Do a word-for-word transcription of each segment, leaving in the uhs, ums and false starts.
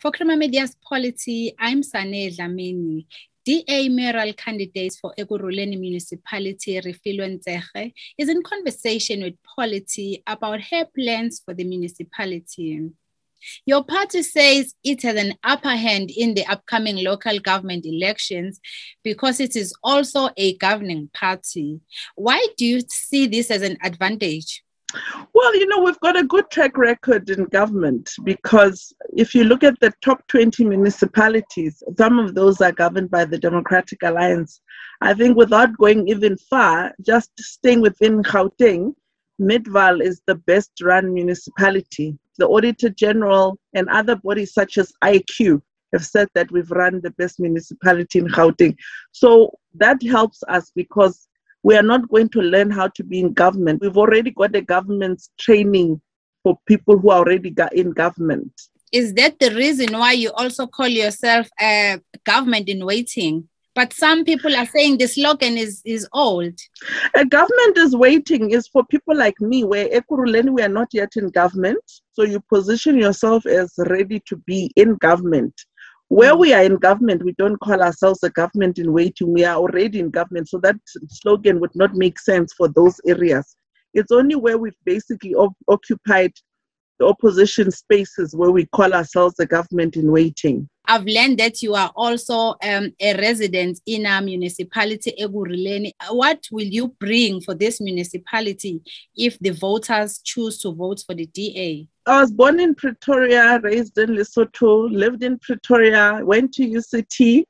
For Creamer Media's Polity, I'm Sanele Zamini. D A mayoral candidate for Ekurhuleni municipality, Refiloe Nt'sekhe, is in conversation with Polity about her plans for the municipality. Your party says it has an upper hand in the upcoming local government elections because it is also a governing party. Why do you see this as an advantage? Well, you know, we've got a good track record in government because if you look at the top twenty municipalities, some of those are governed by the Democratic Alliance. I think without going even far, just staying within Gauteng, Midvaal is the best run municipality. The Auditor General and other bodies such as I Q have said that we've run the best municipality in Gauteng. So that helps us because we are not going to learn how to be in government. We've already got the government's training for people who are already in government. Is that the reason why you also call yourself a government in waiting? But some people are saying the slogan is, is old. A government is waiting is for people like me, where Ekurhuleni, we are not yet in government. So you position yourself as ready to be in government. Where we are in government, we don't call ourselves a government in waiting. We are already in government. So that slogan would not make sense for those areas. It's only where we've basically op- occupied the opposition spaces where we call ourselves the government in waiting. I've learned that you are also um, a resident in our municipality, Ekurhuleni. What will you bring for this municipality if the voters choose to vote for the D A? I was born in Pretoria, raised in Lesotho, lived in Pretoria, went to U C T,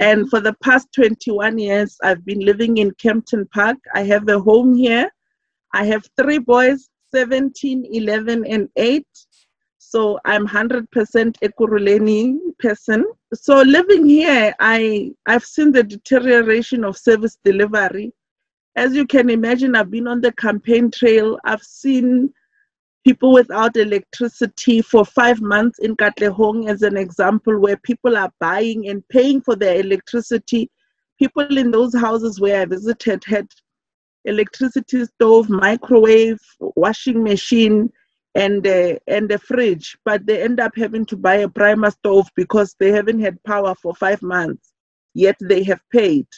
and for the past twenty-one years, I've been living in Kempton Park. I have a home here. I have three boys, seventeen, eleven, and eight. So I'm one hundred percent Ekurhuleni person. So living here, I, I've seen the deterioration of service delivery. As you can imagine, I've been on the campaign trail. I've seen people without electricity for five months in Katlehong, as an example, where people are buying and paying for their electricity. People in those houses where I visited had electricity stove, microwave, washing machine, and uh, and a fridge, but they end up having to buy a primer stove because they haven't had power for five months, yet they have paid.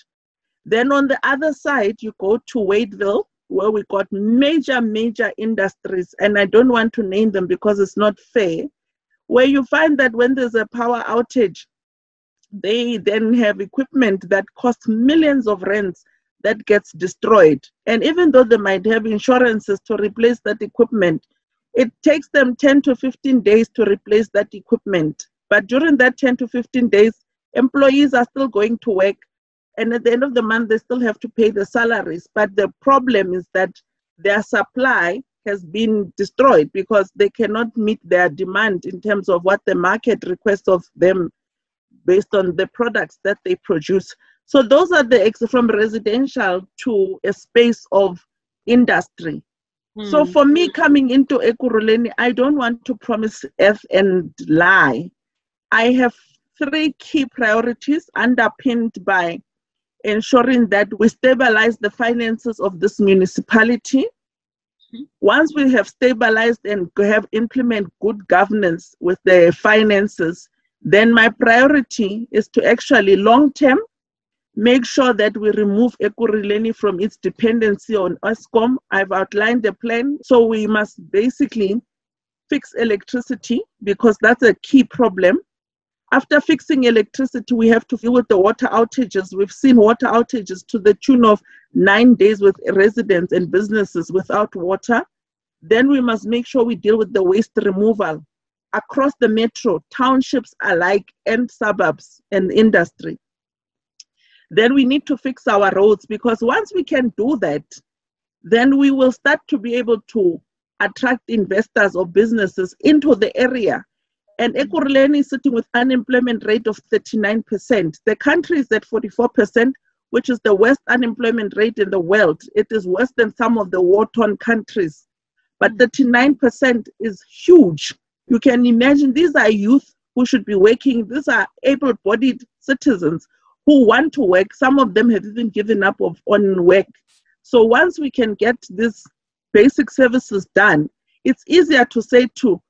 Then on the other side, you go to Wadeville, where we got major, major industries, and I don't want to name them because it's not fair, where you find that when there's a power outage, they then have equipment that costs millions of rands that gets destroyed. And even though they might have insurances to replace that equipment, it takes them ten to fifteen days to replace that equipment. But during that ten to fifteen days, employees are still going to work. And at the end of the month, they still have to pay the salaries. But the problem is that their supply has been destroyed because they cannot meet their demand in terms of what the market requests of them based on the products that they produce. So those are the exits from residential to a space of industry. Mm. So for me, coming into Ekurhuleni, I don't want to promise earth and lie. I have three key priorities underpinned by ensuring that we stabilize the finances of this municipality. Mm-hmm. Once we have stabilized and have implement good governance with the finances, then my priority is to actually long-term make sure that we remove Ekurhuleni from its dependency on Eskom. I've outlined the plan. So we must basically fix electricity because that's a key problem. After fixing electricity, we have to deal with the water outages. We've seen water outages to the tune of nine days with residents and businesses without water. Then we must make sure we deal with the waste removal across the metro, townships alike, and suburbs and industry. Then we need to fix our roads because once we can do that, then we will start to be able to attract investors or businesses into the area. And Ekurhuleni is sitting with unemployment rate of thirty-nine percent. The country is at forty-four percent, which is the worst unemployment rate in the world. It is worse than some of the war-torn countries. But thirty-nine percent is huge. You can imagine these are youth who should be working. These are able-bodied citizens who want to work. Some of them have even given up of, on work. So once we can get these basic services done, it's easier to say to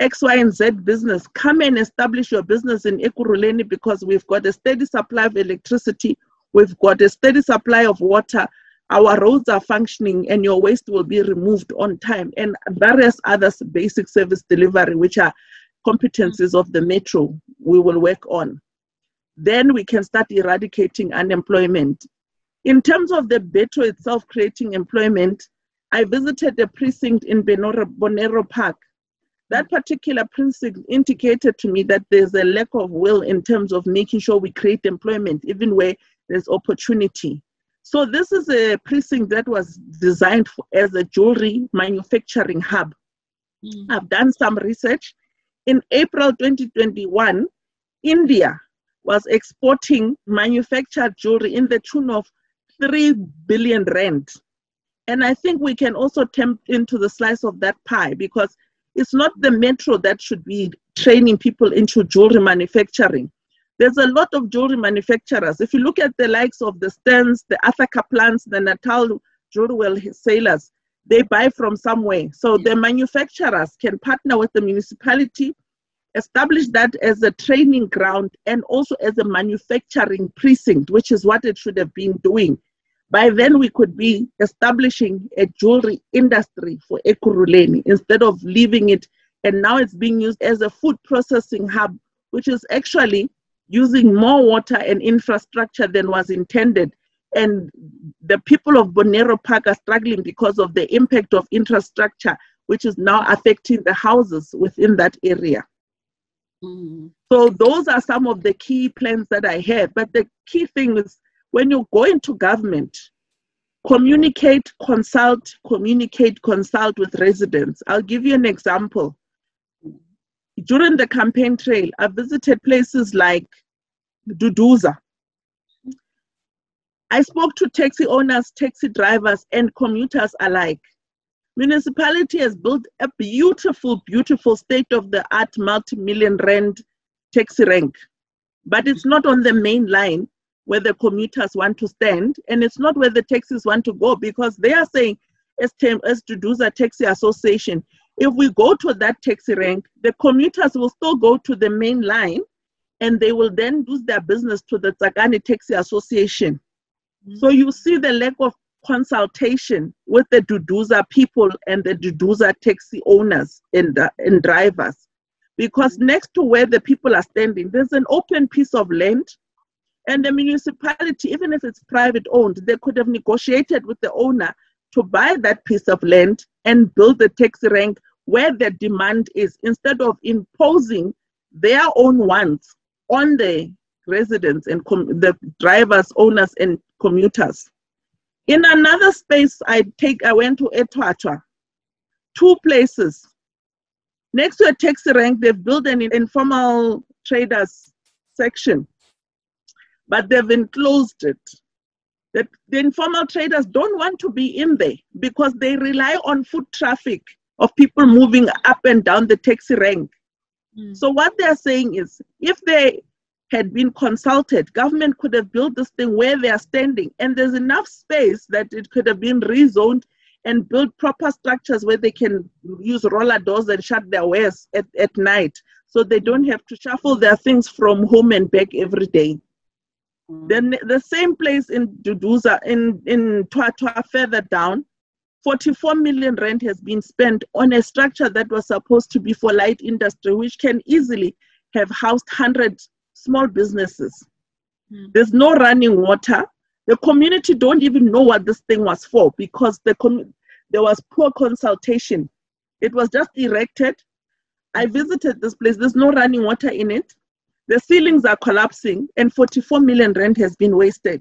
X, Y, and Z business, come and establish your business in Ekurhuleni because we've got a steady supply of electricity, we've got a steady supply of water, our roads are functioning, and your waste will be removed on time, and various other basic service delivery, which are competencies of the metro, we will work on. Then we can start eradicating unemployment. In terms of the metro itself creating employment, I visited a precinct in Benora Bonero Park. That particular precinct indicated to me that there's a lack of will in terms of making sure we create employment, even where there's opportunity. So this is a precinct that was designed for, as a jewelry manufacturing hub. Mm. I've done some research. In April twenty twenty-one, India was exporting manufactured jewelry in the tune of three billion rand. And I think we can also tempt into the slice of that pie, because it's not the metro that should be training people into jewelry manufacturing. There's a lot of jewelry manufacturers. If you look at the likes of the Stearns, the Arthur Kaplans, the Natal jewelry sailors, they buy from somewhere. So the manufacturers can partner with the municipality, establish that as a training ground and also as a manufacturing precinct, which is what it should have been doing. By then we could be establishing a jewelry industry for Ekurhuleni instead of leaving it. And now it's being used as a food processing hub, which is actually using more water and infrastructure than was intended. And the people of Bonero Park are struggling because of the impact of infrastructure, which is now affecting the houses within that area. Mm. So those are some of the key plans that I have. But the key thing is, when you go into government, communicate, consult, communicate, consult with residents. I'll give you an example. During the campaign trail, I visited places like Duduza. I spoke to taxi owners, taxi drivers, and commuters alike. Municipality has built a beautiful, beautiful state-of-the-art multi-million rand taxi rank, but it's not on the main line where the commuters want to stand, and it's not where the taxis want to go, because they are saying, as Duduza Taxi Association, if we go to that taxi rank, the commuters will still go to the main line, and they will then do their business to the Tsakani Taxi Association. Mm-hmm. So you see the lack of consultation with the Duduza people and the Duduza taxi owners and, the, and drivers, because mm-hmm. next to where the people are standing, there's an open piece of land. And the municipality, even if it's private owned, they could have negotiated with the owner to buy that piece of land and build the taxi rank where the demand is, instead of imposing their own wants on the residents and com the drivers, owners, and commuters. In another space, I take I went to Etwatwa, two places. Next to a taxi rank, they've built an informal traders section, but they've enclosed it. That the informal traders don't want to be in there because they rely on foot traffic of people moving up and down the taxi rank. Mm. So what they're saying is, if they had been consulted, government could have built this thing where they are standing, and there's enough space that it could have been rezoned and built proper structures where they can use roller doors and shut their wares at, at night, so they don't have to shuffle their things from home and back every day. Then the same place in Duduza, in, in Twatwa, further down, forty-four million rand has been spent on a structure that was supposed to be for light industry, which can easily have housed one hundred small businesses. Mm. There's no running water. The community don't even know what this thing was for, because the com there was poor consultation. It was just erected. I visited this place. There's no running water in it. The ceilings are collapsing, and forty-four million rand has been wasted.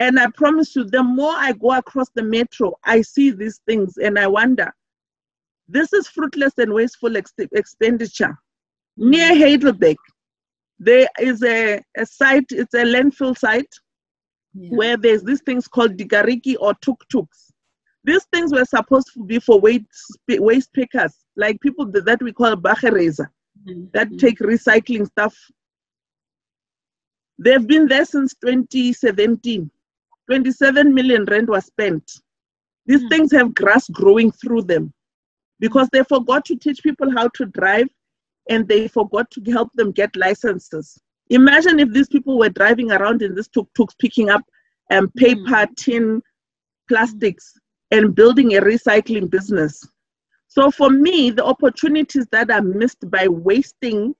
And I promise you, the more I go across the metro, I see these things and I wonder, this is fruitless and wasteful ex expenditure. Near Heidelberg, there is a, a site, it's a landfill site, yeah, where there's these things called digariki or tuk-tuks. These things were supposed to be for waste, waste pickers, like people that we call bachereza, that take recycling stuff. They've been there since twenty seventeen. twenty-seven million rand was spent. These mm. things have grass growing through them. because they forgot to teach people how to drive and they forgot to help them get licenses. Imagine if these people were driving around in these tuk-tuks, picking up um, paper, tin, plastics, and building a recycling business. So for me, the opportunities that are missed by wasting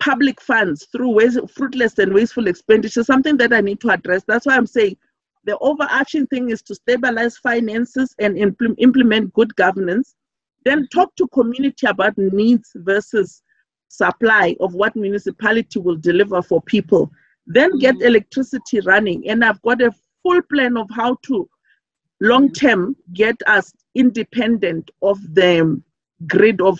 public funds through waste, fruitless and wasteful expenditure is something that I need to address. That's why I'm saying the overarching thing is to stabilize finances and impl- implement good governance. Then talk to community about needs versus supply of what municipality will deliver for people. Then get electricity running. And I've got a full plan of how to long-term get us independent of the grid of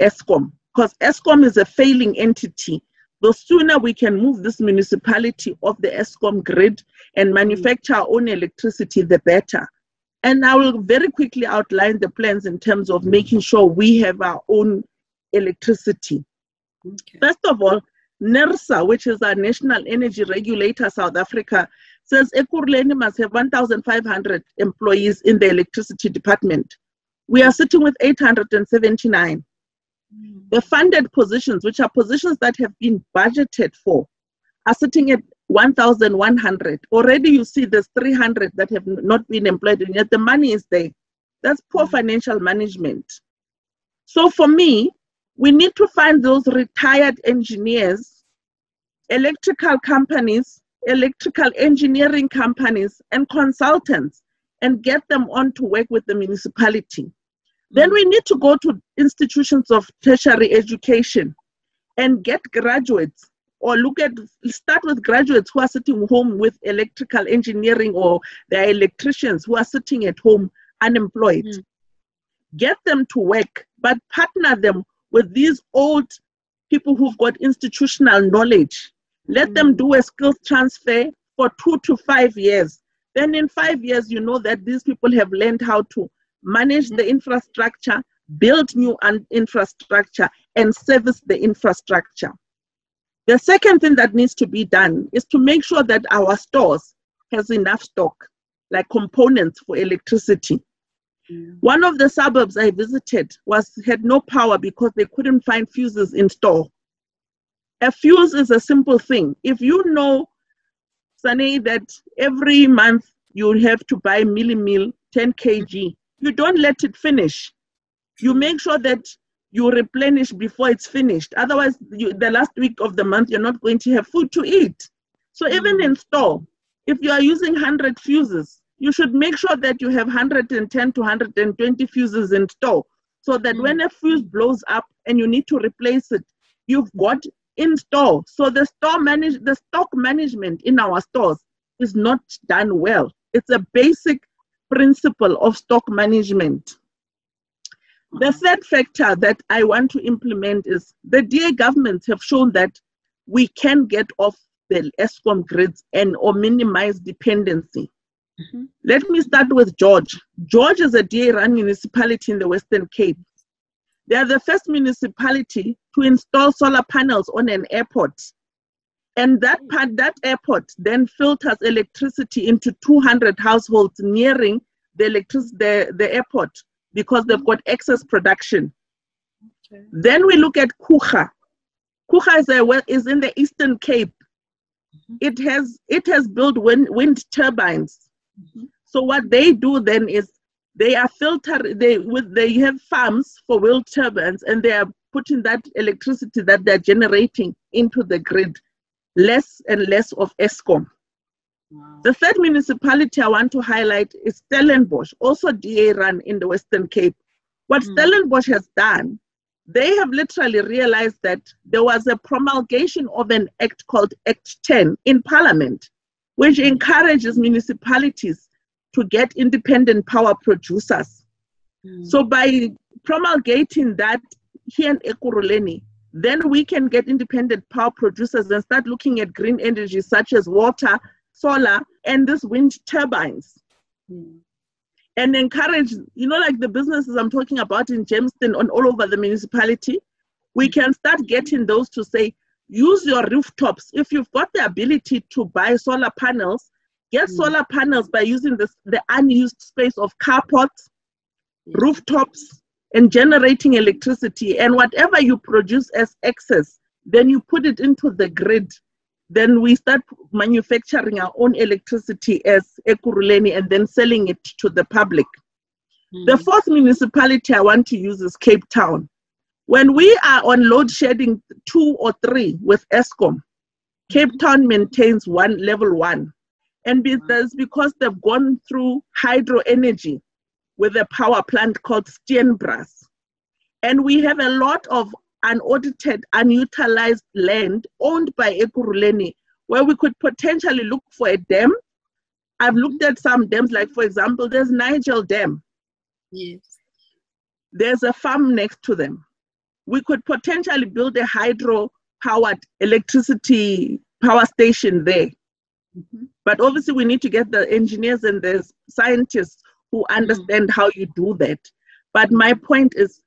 Eskom. Because Eskom is a failing entity. The sooner we can move this municipality off the Eskom grid and manufacture our own electricity, the better. And I will very quickly outline the plans in terms of making sure we have our own electricity. Okay. First of all, NERSA, which is our National Energy Regulator, South Africa, says Ekurhuleni must have one thousand five hundred employees in the electricity department. We are sitting with eight hundred seventy-nine. The funded positions, which are positions that have been budgeted for, are sitting at one thousand one hundred. Already you see there's three hundred that have not been employed, and yet the money is there. That's poor financial management. So for me, we need to find those retired engineers, electrical companies, electrical engineering companies, and consultants, and get them on to work with the municipality. Then we need to go to institutions of tertiary education and get graduates, or look at, start with graduates who are sitting home with electrical engineering, or their electricians who are sitting at home unemployed. Mm. Get them to work, but partner them with these old people who've got institutional knowledge. Let mm. them do a skills transfer for two to five years. Then in five years, you know that these people have learned how to manage the infrastructure, build new infrastructure, and service the infrastructure. The second thing that needs to be done is to make sure that our stores has enough stock, like components for electricity. Mm. One of the suburbs I visited was had no power because they couldn't find fuses in store. A fuse is a simple thing. If you know, Sanele, that every month you have to buy milli-mill ten kilograms, you don't let it finish. You make sure that you replenish before it's finished. Otherwise, you, the last week of the month, you're not going to have food to eat. So even in store, if you are using one hundred fuses, you should make sure that you have one hundred ten to one hundred twenty fuses in store, so that when a fuse blows up and you need to replace it, you've got in store. So the store manage, the stock management in our stores is not done well. It's a basic principle of stock management. The third factor that I want to implement is the D A governments have shown that we can get off the Eskom grids and or minimize dependency. Mm-hmm. Let me start with George. George is a D A-run municipality in the Western Cape. They are the first municipality to install solar panels on an airport. And that part, that airport then filters electricity into two hundred households nearing the, electric, the, the airport, because they've got excess production. Okay. Then we look at Kucha. Kucha is, a, is in the Eastern Cape. Mm-hmm. It has, it has built wind, wind turbines. Mm-hmm. So what they do then is they are filtered, they, with, they have farms for wind turbines, and they are putting that electricity that they're generating into the grid. Less and less of Eskom. Wow. The third municipality I want to highlight is Stellenbosch, also D A run in the Western Cape. What mm. Stellenbosch has done, they have literally realized that there was a promulgation of an act called Act ten in Parliament, which encourages municipalities to get independent power producers. Mm. So by promulgating that here in Ekurhuleni, then we can get independent power producers and start looking at green energy such as water, solar, and this wind turbines. Mm. And encourage, you know, like the businesses I'm talking about in Germiston and all over the municipality, we can start getting those to say, use your rooftops. If you've got the ability to buy solar panels, get mm. solar panels by using this, the unused space of carports, mm. rooftops, and generating electricity, and whatever you produce as excess, then you put it into the grid. Then we start manufacturing our own electricity as Ekurhuleni and then selling it to the public. Mm. The fourth municipality I want to use is Cape Town. When we are on load shedding two or three with Eskom, Cape Town maintains one level one. And be that's because they've gone through hydro energy with a power plant called Stienbras. And we have a lot of unaudited, unutilized land owned by Ekurhuleni, where we could potentially look for a dam. I've looked at some dams, like for example, there's Nigel Dam. Yes. There's a farm next to them. We could potentially build a hydro-powered electricity power station there. Mm-hmm. But obviously we need to get the engineers and the scientists who understand mm-hmm. how you do that. But my point is,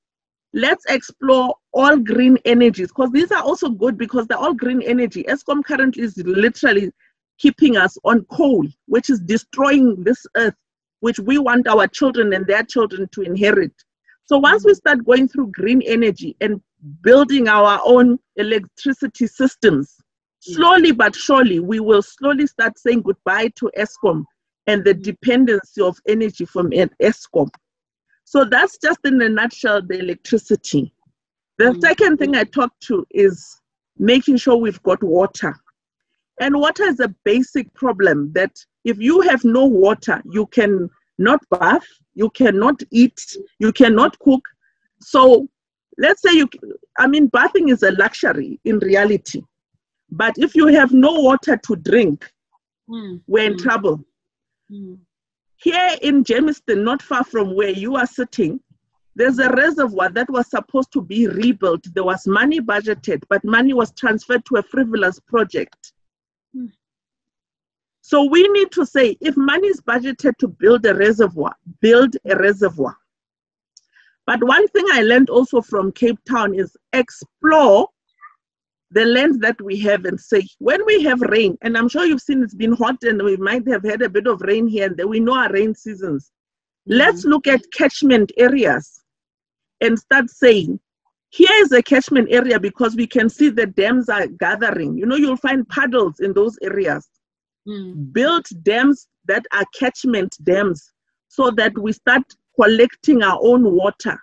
let's explore all green energies, because these are also good because they're all green energy. Eskom currently is literally keeping us on coal, which is destroying this earth, which we want our children and their children to inherit. So once we start going through green energy and building our own electricity systems, slowly but surely, we will slowly start saying goodbye to Eskom and the dependency of energy from Eskom. So that's just in a nutshell, the electricity. The mm-hmm. second thing I talk to is making sure we've got water. And water is a basic problem that if you have no water, you can not bath, you cannot eat, you cannot cook. So let's say you, I mean, bathing is a luxury in reality. But if you have no water to drink, mm-hmm. we're in trouble. Mm-hmm. Here in Germiston, not far from where you are sitting, there's a reservoir that was supposed to be rebuilt. There was money budgeted, but money was transferred to a frivolous project. Hmm. So we need to say, if money is budgeted to build a reservoir, build a reservoir. But one thing I learned also from Cape Town is explore the land that we have and say, when we have rain, and I'm sure you've seen it's been hot and we might have had a bit of rain here and there, we know our rain seasons. Mm-hmm. Let's look at catchment areas and start saying, here is a catchment area because we can see the dams are gathering. You know, you'll find puddles in those areas. Mm-hmm. Build dams that are catchment dams so that we start collecting our own water.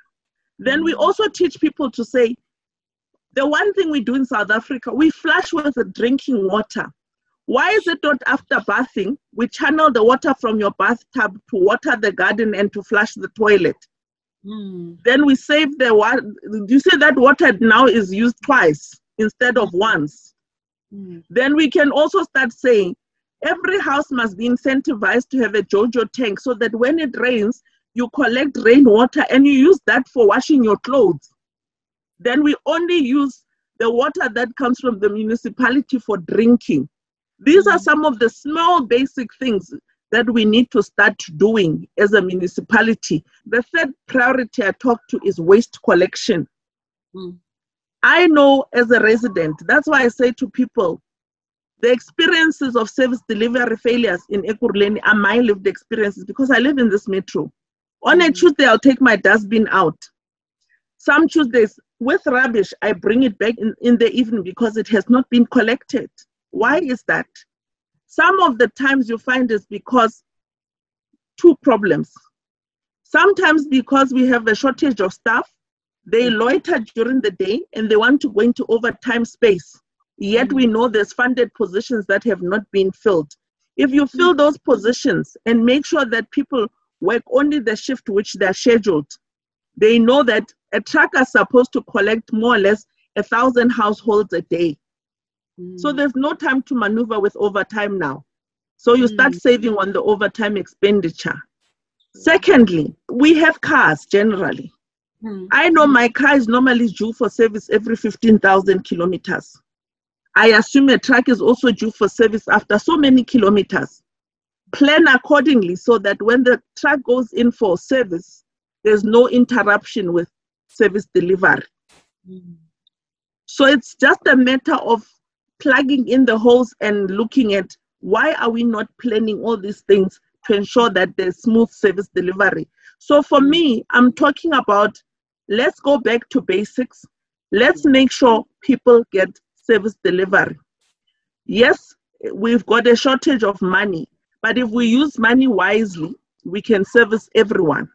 Then we also teach people to say, the one thing we do in South Africa, we flush with the drinking water. Why is it not after bathing, we channel the water from your bathtub to water the garden and to flush the toilet? Mm. Then we save the water. You say that water now is used twice instead of once. Mm. Then we can also start saying, every house must be incentivized to have a Jojo tank so that when it rains, you collect rainwater and you use that for washing your clothes. Then we only use the water that comes from the municipality for drinking. These are some of the small basic things that we need to start doing as a municipality. The third priority I talk to is waste collection. Mm. I know as a resident, that's why I say to people, the experiences of service delivery failures in Ekurhuleni are my lived experiences because I live in this metro. On a Tuesday, I'll take my dustbin out. Some Tuesdays, with rubbish, I bring it back in, in the evening because it has not been collected. Why is that? Some of the times you find is because two problems. Sometimes because we have a shortage of staff, they loiter during the day and they want to go into overtime space. Yet we know there's funded positions that have not been filled. If you fill those positions and make sure that people work only the shift which they're scheduled, they know that a trucker is supposed to collect more or less a thousand households a day. Mm. So there's no time to maneuver with overtime now. So you mm. start saving on the overtime expenditure. Secondly, we have cars generally. Mm. I know my car is normally due for service every fifteen thousand kilometers. I assume a truck is also due for service after so many kilometers. Plan accordingly so that when the truck goes in for service, there's no interruption with service delivery. Mm. So it's just a matter of plugging in the holes and looking at why are we not planning all these things to ensure that there's smooth service delivery. So for me, I'm talking about Let's go back to basics. Let's make sure people get service delivery. Yes, we've got a shortage of money, but if we use money wisely, we can service everyone.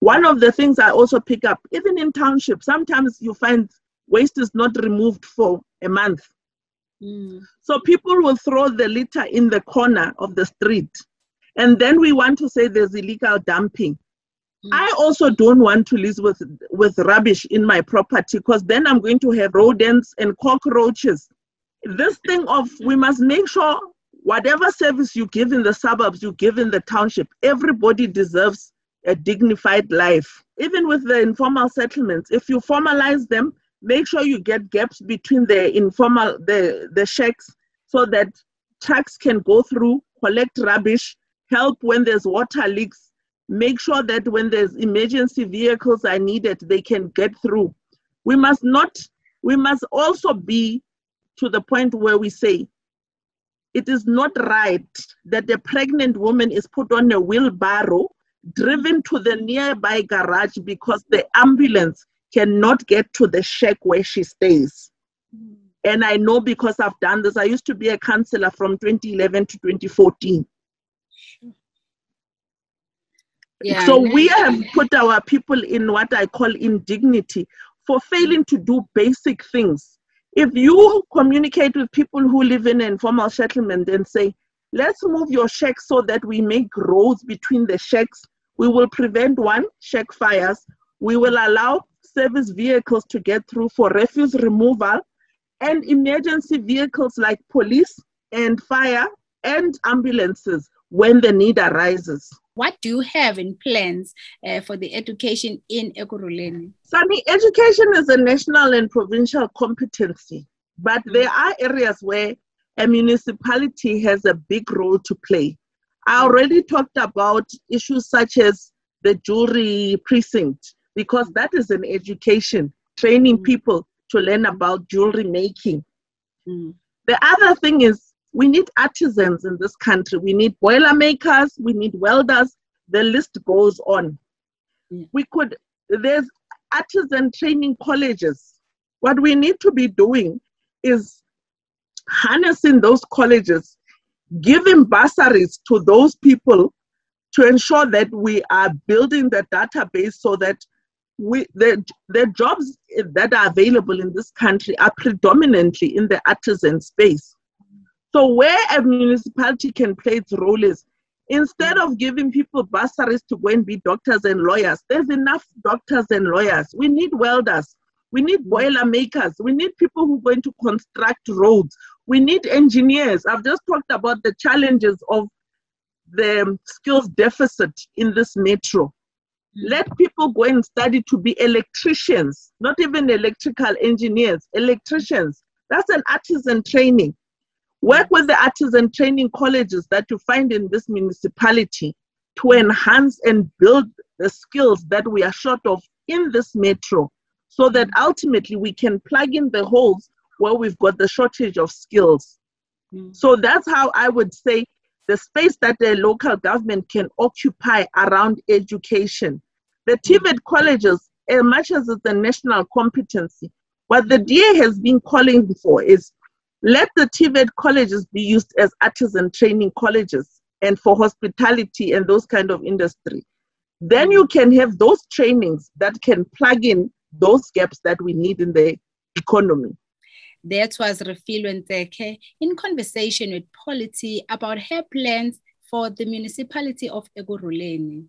One of the things I also pick up, even in township, sometimes you find waste is not removed for a month. Mm. So people will throw the litter in the corner of the street. And then we want to say there's illegal dumping. Mm. I also don't want to live with, with rubbish in my property, because then I'm going to have rodents and cockroaches. This thing of, we must make sure whatever service you give in the suburbs, you give in the township, everybody deserves a dignified life. Even with the informal settlements, if you formalize them, make sure you get gaps between the informal, the, the shacks, so that trucks can go through, collect rubbish, help when there's water leaks, make sure that when there's emergency vehicles are needed, they can get through. We must not, we must also be to the point where we say, it is not right that a pregnant woman is put on a wheelbarrow, driven to the nearby garage because the ambulance cannot get to the shack where she stays. Mm. And I know because I've done this. I used to be a councillor from twenty eleven to twenty fourteen. Yeah, so yeah. We have put our people in what I call indignity for failing to do basic things. If you communicate with people who live in informal settlement and say, let's move your shacks so that we make roads between the shacks, we will prevent one, shack fires, we will allow service vehicles to get through for refuse removal, and emergency vehicles like police and fire and ambulances when the need arises. What do you have in plans uh, for the education in Ekurhuleni? Sunny, education is a national and provincial competency, but there are areas where a municipality has a big role to play. I already talked about issues such as the jewelry precinct, because that is an education, training people to learn about jewelry making. Mm. The other thing is we need artisans in this country. We need boiler makers, we need welders, the list goes on. Mm. We could, there's artisan training colleges. What we need to be doing is harnessing those colleges, giving bursaries to those people to ensure that we are building the database so that We, the, the jobs that are available in this country are predominantly in the artisan space. So where a municipality can play its role is, instead of giving people bursaries to go and be doctors and lawyers, there's enough doctors and lawyers. We need welders. We need boiler makers. We need people who are going to construct roads. We need engineers. I've just talked about the challenges of the skills deficit in this metro. Let people go and study to be electricians, not even electrical engineers, electricians. That's an artisan training. Work with the artisan training colleges that you find in this municipality to enhance and build the skills that we are short of in this metro, so that ultimately we can plug in the holes where we've got the shortage of skills. Mm. So that's how I would say the space that the local government can occupy around education. The T V E T colleges, as much as it's a national competency, what the D A has been calling for is let the T V E T colleges be used as artisan training colleges and for hospitality and those kind of industry. Then you can have those trainings that can plug in those gaps that we need in the economy. That was Refiloe Nt'sekhe in conversation with Polity about her plans for the municipality of Ekurhuleni.